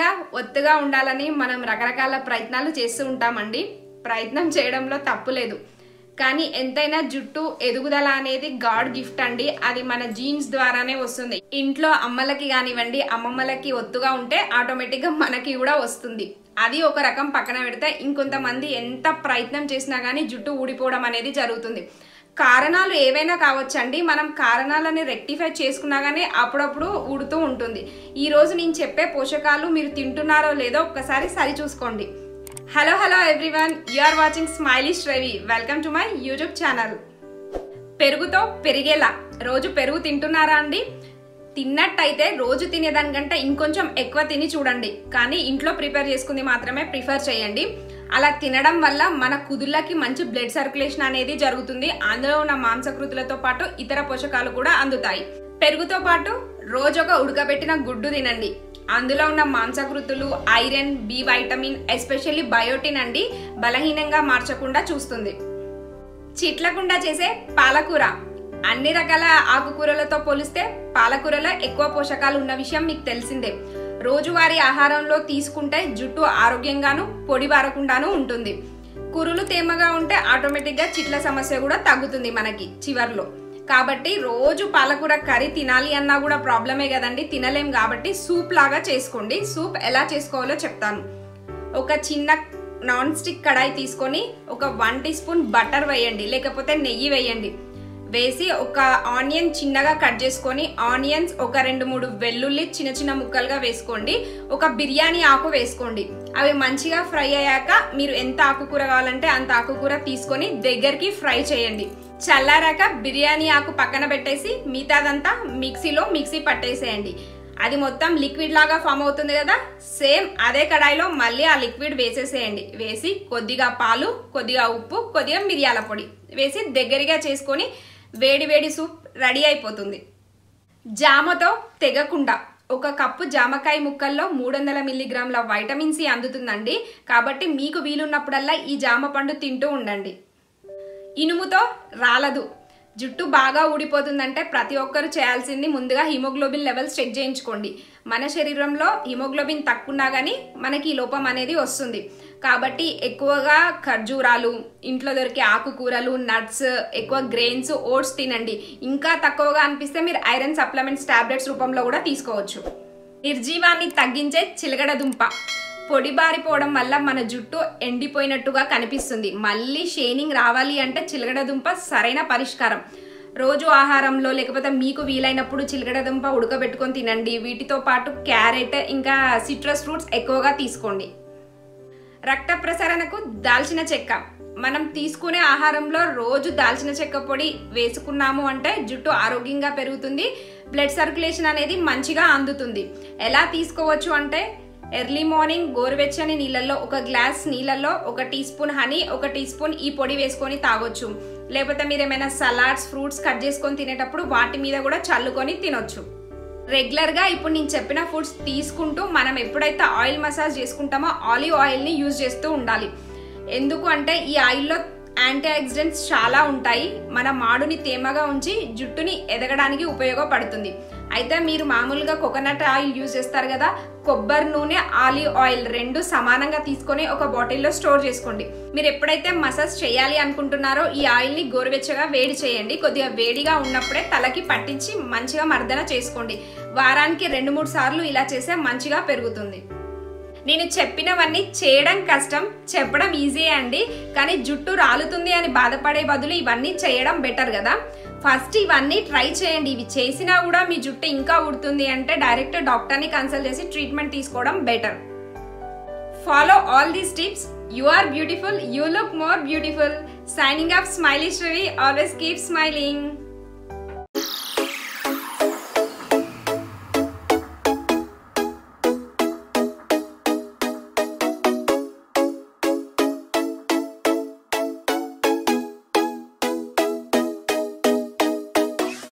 ఖచ్చితంగా ఒత్తుగా ఉండాలని మనం రకరకాల ప్రయత్నాలు చేస్తూ ఉంటామండి. ప్రయత్నం చేయడంలో తప్పు లేదు, కానీ ఎంతైనా జుట్టు ఎదుగుదల అనేది గాడ్ గిఫ్ట్ అండి. అది మన జీన్స్ ద్వారానే వస్తుంది. ఇంట్లో అమ్మలకి కానివ్వండి, అమ్మమ్మలకి ఒత్తుగా ఉంటే ఆటోమేటిక్గా మనకి కూడా వస్తుంది. అది ఒక రకం పక్కన పెడితే ఇంకొంతమంది ఎంత ప్రయత్నం చేసినా కానీ జుట్టు ఊడిపోవడం అనేది జరుగుతుంది. కారణాలు ఏవైనా కావచ్చండి. మనం కారణాలని రెక్టిఫై చేసుకున్నా కానీ అప్పుడప్పుడు ఊడుతూ ఉంటుంది. ఈరోజు నేను చెప్పే పోషకాలు మీరు తింటున్నారో లేదో ఒక్కసారి సరి చూసుకోండి. Hello hello everyone, you are watching smiley Sravi. Welcome to my YouTube channel. పెరుగుతో పెరిగేలా రోజు పెరుగు తింటున్నారా అండి? తిన్నట్టయితే రోజు తినేదానికంటే ఇంకొంచెం ఎక్కువ తిని చూడండి, కానీ ఇంట్లో ప్రిపేర్ చేసుకుంది మాత్రమే ప్రిఫర్ చేయండి. అలా తినడం వల్ల మన కుదుళ్ళకి మంచి బ్లడ్ సర్క్యులేషన్ అనేది జరుగుతుంది. అందులో ఉన్న మాంసకృతులతో పాటు ఇతర పోషకాలు కూడా అందుతాయి. పెరుగుతో పాటు రోజు ఒక ఉడకబెట్టిన గుడ్డు తినండి. అందులో ఉన్న మాంసకృతులు, iron, B vitamin, especially biotin అండి బలహీనంగా మార్చకుండా చూస్తుంది. చిట్లకుండా చేసే పాలకూర. అన్ని రకాల ఆకుకూరలతో పోలిస్తే పాలకూరలో ఎక్కువ పోషకాలు ఉన్న విషయం మీకు తెలిసిందే. రోజువారీ ఆహారంలో తీసుకుంటే జుట్టు ఆరోగ్యంగాను పొడి బారకుండాను ఉంటుంది. కురులు తేమగా ఉంటే ఆటోమేటిక్గా చిట్ల సమస్య కూడా తగ్గుతుంది మనకి చివర్లో. కాబట్టి రోజు పాలకూర కర్రీ తినాలి అన్నా కూడా ప్రాబ్లమే కదండి, తినలేం. కాబట్టి సూప్ లాగా చేసుకోండి. సూప్ ఎలా చేసుకోవాలో చెప్తాను. ఒక చిన్న నాన్ స్టిక్ కడాయి తీసుకొని ఒక 1 టీ స్పూన్ బటర్ వేయండి, లేకపోతే నెయ్యి వేయండి. వేసి ఒక ఆనియన్ చిన్నగా కట్ చేసుకొని, ఆనియన్స్ ఒక 2-3 వెల్లుల్లి చిన్న చిన్న ముక్కలుగా వేసుకోండి. ఒక బిర్యానీ ఆకు వేసుకోండి. అవి మంచిగా ఫ్రై అయ్యాక మీరు ఎంత ఆకుకూర కావాలంటే అంత ఆకుకూర తీసుకొని దగ్గరికి ఫ్రై చేయండి. చల్లారాక బిర్యానీ ఆకు పక్కన పెట్టేసి మిగతాదంతా మిక్సీలో మిక్సీ పట్టేసేయండి. అది మొత్తం లిక్విడ్ లాగా ఫామ్ అవుతుంది కదా, సేమ్ అదే కడాయిలో మళ్ళీ ఆ లిక్విడ్ వేసేసేయండి. వేసి కొద్దిగా పాలు, కొద్దిగా ఉప్పు, కొద్దిగా మిరియాల పొడి వేసి దగ్గరగా చేసుకొని వేడి వేడి సూప్ రెడీ అయిపోతుంది. జామతో తెగకుండా ఒక కప్పు జామకాయ ముక్కల్లో 300 మిల్లీగ్రాముల వైటమిన్ సి అందుతుందండి. కాబట్టి మీకు వీలున్నప్పుడల్లా ఈ జామ పండు తింటూ ఉండండి. ఇనుముతో రాలదు. జుట్టు బాగా ఊడిపోతుందంటే ప్రతి ఒక్కరు చేయాల్సింది ముందుగా హిమోగ్లోబిన్ లెవెల్స్ చెక్ చేయించుకోండి. మన శరీరంలో హిమోగ్లోబిన్ తక్కువన్నా కానీ మనకి ఈ లోపం అనేది వస్తుంది. కాబట్టి ఎక్కువగా ఖర్జూరాలు, ఇంట్లో దొరికే ఆకుకూరలు, నట్స్, ఎక్కువ గ్రెయిన్స్, ఓట్స్ తినండి. ఇంకా తక్కువగా అనిపిస్తే మీరు ఐరన్ సప్లిమెంట్స్ టాబ్లెట్స్ రూపంలో కూడా తీసుకోవచ్చు. నిర్జీవాన్ని తగ్గించే చిలగడ దుంప. పొడిబారిపోవడం వల్ల మన జుట్టు ఎండిపోయినట్టుగా కనిపిస్తుంది. మళ్ళీ షైనింగ్ రావాలి అంటే చిలగడ దుంప సరైన పరిష్కారం. రోజు ఆహారంలో లేకపోతే మీకు వీలైనప్పుడు చిలగడ దుంప ఉడకబెట్టుకొని తినండి. వీటితో పాటు క్యారెట్ ఇంకా సిట్రస్ ఫ్రూట్స్ ఎక్కువగా తీసుకోండి. రక్త ప్రసరణకు దాల్చిన చెక్క. మనం తీసుకునే ఆహారంలో రోజు దాల్చిన చెక్క పొడి వేసుకున్నాము అంటే జుట్టు ఆరోగ్యంగా పెరుగుతుంది. బ్లడ్ సర్క్యులేషన్ అనేది మంచిగా అందుతుంది. ఎలా తీసుకోవచ్చు అంటే ఎర్లీ మార్నింగ్ గోరువెచ్చని నీళ్ళల్లో 1 గ్లాస్ నీళ్ళల్లో 1 teaspoon honey, 1 teaspoon ఈ పొడి వేసుకొని తాగొచ్చు. లేకపోతే మీరు ఏమైనా సలాడ్స్, ఫ్రూట్స్ కట్ చేసుకొని తినేటప్పుడు వాటి మీద కూడా చల్లుకొని తినొచ్చు. రెగ్యులర్గా ఇప్పుడు నేను చెప్పిన ఫుడ్స్ తీసుకుంటూ మనం ఎప్పుడైతే ఆయిల్ మసాజ్ చేసుకుంటామో ఆలివ్ ఆయిల్ని యూజ్ చేస్తూ ఉండాలి. ఎందుకు అంటే ఈ ఆయిల్లో యాంటీ ఆక్సిడెంట్స్ చాలా ఉంటాయి. మన మాడుని తేమగా ఉంచి జుట్టుని ఎదగడానికి ఉపయోగపడుతుంది. అయితే మీరు మామూలుగా కోకోనట్ ఆయిల్ యూజ్ చేస్తారు కదా, కొబ్బరి నూనె, ఆలివ్ ఆయిల్ 2 సమానంగా తీసుకొని ఒక బాటిల్లో స్టోర్ చేసుకోండి. మీరు ఎప్పుడైతే మసాజ్ చేయాలి అనుకుంటున్నారో ఈ ఆయిల్ని గోరువెచ్చగా వేడి చేయండి. కొద్దిగా వేడిగా ఉన్నప్పుడే తలకి పట్టించి మంచిగా మర్దన చేసుకోండి. వారానికి 2-3 సార్లు ఇలా చేస్తే మంచిగా పెరుగుతుంది. నేను చెప్పినవన్నీ చేయడం కష్టం, చెప్పడం ఈజీ అండి. కానీ జుట్టు రాలుతుంది అని బాధపడే బదులు ఇవన్నీ చేయడం బెటర్ కదా. ఫస్ట్ ఇవన్నీ ట్రై చేయండి. ఇవి చేసినా కూడా మీ జుట్టు ఇంకా ఊడుతుంది అంటే డైరెక్ట్ డాక్టర్ని కన్సల్ట్ చేసి ట్రీట్మెంట్ తీసుకోవడం better. Follow all these tips. You are beautiful, you look more beautiful. Signing off smiley Sravi. Always keep smiling.